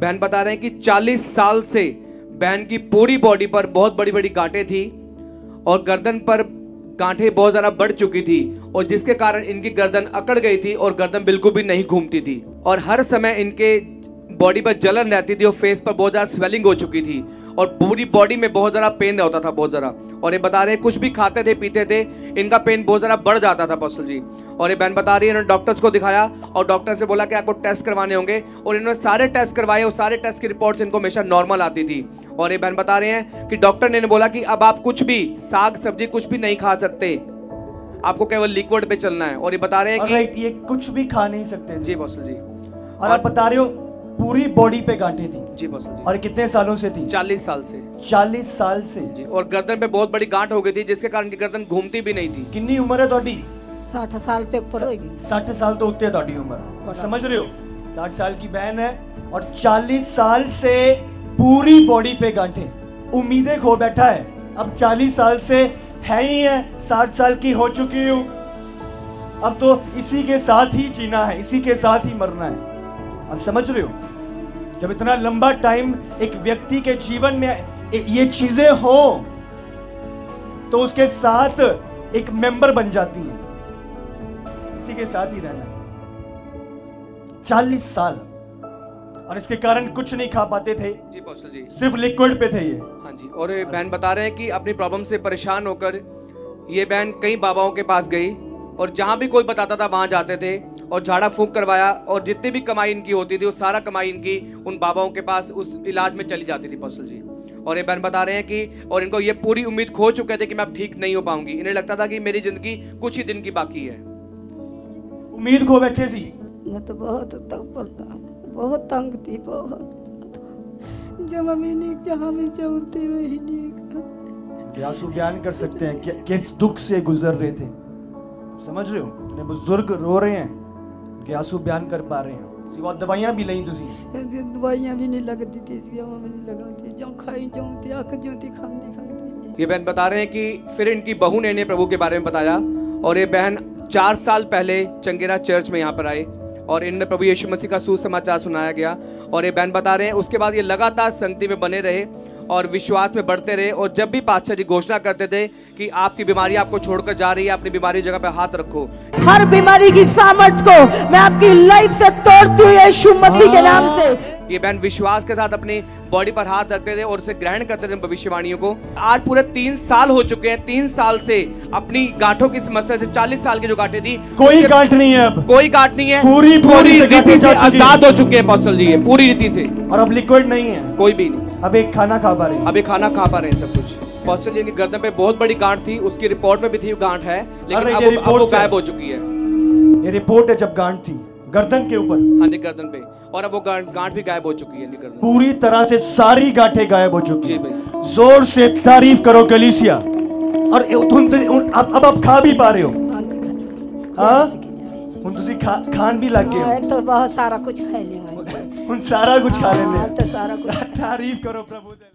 बहन बता रहे हैं कि 40 साल से बहन की पूरी बॉडी पर बहुत बड़ी बड़ी गांठें थी और गर्दन पर गांठें बहुत ज़्यादा बढ़ चुकी थी और जिसके कारण इनकी गर्दन अकड़ गई थी और गर्दन बिल्कुल भी नहीं घूमती थी और हर समय इनके बॉडी पर जलन रहती थी और फेस पर बहुत ज़्यादा स्वेलिंग हो चुकी थी और पूरी बॉडी में बहुत ज़्यादा पेन होता था बहुत ज़्यादा। और ये बता रहे हैं कुछ भी खाते थे पीते थे इनका पेन बहुत ज़्यादा बढ़ जाता था पास्टर जी। और ये बहन बता रही है इन्होंने डॉक्टर्स को दिखाया और डॉक्टर से बोला कि आपको टेस्ट करवाने होंगे और इन्होंने सारे टेस्ट करवाए और सारे टेस्ट की रिपोर्ट्स इनको हमेशा नॉर्मल आती थी। और ये बहन बता रहे हैं कि डॉक्टर ने बोला कि अब आप कुछ भी साग सब्जी कुछ भी नहीं खा सकते, आपको केवल लिक्विड पे चलना है। और ये बता रहे हैं कि ये कुछ भी खा नहीं सकते जी पास्टर जी। और आप बता रहे हो पूरी बॉडी पे गांठें थी जी पास्टर जी। और कितने सालों से थी? 40 साल से। 40 साल से जी। और गर्दन पे बहुत बड़ी गांठ हो गई थी जिसके कारण की गर्दन घूमती भी नहीं थी। कितनी उम्र है तुम्हारी? 60 साल से ऊपर होगी। 60 साल तो होती है तुम्हारी उम्र, समझ रहे हो? 60 साल की बहन है और 40 साल से पूरी बॉडी पे गांठें, उम्मीदें खो बैठा है। अब 40 साल से है ही है, 60 साल की हो चुकी हूँ, अब तो इसी के साथ ही जीना है, इसी के साथ ही मरना है। अब समझ रहे हो जब इतना लंबा टाइम एक व्यक्ति के जीवन में ये चीजें हो तो उसके साथ एक मेंबर बन जाती है, इसी के साथ ही रहना। 40 साल और इसके कारण कुछ नहीं खा पाते थे जी पास्टर जी, सिर्फ लिक्विड पे थे ये। हाँ जी। और ये बहन बता रहे हैं कि अपनी प्रॉब्लम से परेशान होकर ये बहन कई बाबाओं के पास गई और जहाँ भी कोई बताता था वहाँ जाते थे और झाड़ा फूंक करवाया और जितनी भी कमाई इनकी होती थी वो सारा कमाई इनकी उन बाबाओं के पास उस इलाज में चली जाती थी पास्टर जी। और ये बहन बता रहे हैं कि और इनको ये पूरी उम्मीद खो चुके थे कि मैं अब ठीक नहीं हो पाऊंगी, इन्हें लगता था कि मेरी जिंदगी कुछ ही दिन की बाकी है। उम्मीद खो बैठे थी। मैं तो बहुत तंग थी, बहुत बयान कर सकते हैं किस दुख से गुजर रहे थे, समझ रहे हो? बुजुर्ग रो रहे हैं कि आंसू बयान कर पा रहे हैं। सिवा दवाइयां भी ली दवाइयां भी नहीं लगती थी, ये बहन बता रहे हैं कि फिर इनकी बहू ने इन्हें प्रभु के बारे में बताया और ये बहन 4 साल पहले चंगेरा चर्च में यहाँ पर आए और इनमें प्रभु यीशु मसीह का सुसमाचार सुनाया गया। और ये बहन बता रहे हैं उसके बाद ये लगातार संगति में बने रहे और विश्वास में बढ़ते रहे और जब भी पास्टर जी घोषणा करते थे कि आपकी बीमारी आपको छोड़कर जा रही है, अपनी बीमारी जगह पे हाथ रखो, हर बीमारी की सामर्थ को मैं आपकी लाइफ से तोड़ती हूं यीशु मसीह के नाम से। ये बहन विश्वास के साथ अपनी बॉडी पर हाथ रखते थे और उसे ग्रहण करते थे भविष्यवाणियों को। आज पूरे 3 साल हो चुके हैं, 3 साल से अपनी गांठों की समस्या से 40 साल की जो गांठें थी कोई गांठ नहीं है, अब कोई गांठ नहीं है, पूरी रीति से आजाद हो चुके हैं पास्टर जी, पूरी रीति से। और अब लिक्विड नहीं है कोई भी नहीं, अब एक खाना खा पा रहे हैं, अब एक खाना खा पा रहे हैं सब कुछ। पास्टर जी की गर्दन पे बहुत बड़ी गांठ थी, उसकी रिपोर्ट में भी थी गांठ है लेकिन अब वो गायब हो चुकी है। ये रिपोर्ट है जब गांठ थी गर्दन के ऊपर। हाँ जी, गर्दन पे। और अब वो गांठ भी गायब हो चुकी है गर्दन, पूरी तरह से सारी गांठें गायब हो चुकी है। जोर से तारीफ करो कलीसिया। और अब आप खा भी पा रहे हो, खान भी लग गए तो बहुत सारा कुछ खा लेंगे, उन सारा कुछ खा लेंगे, तारीफ करो प्रभु।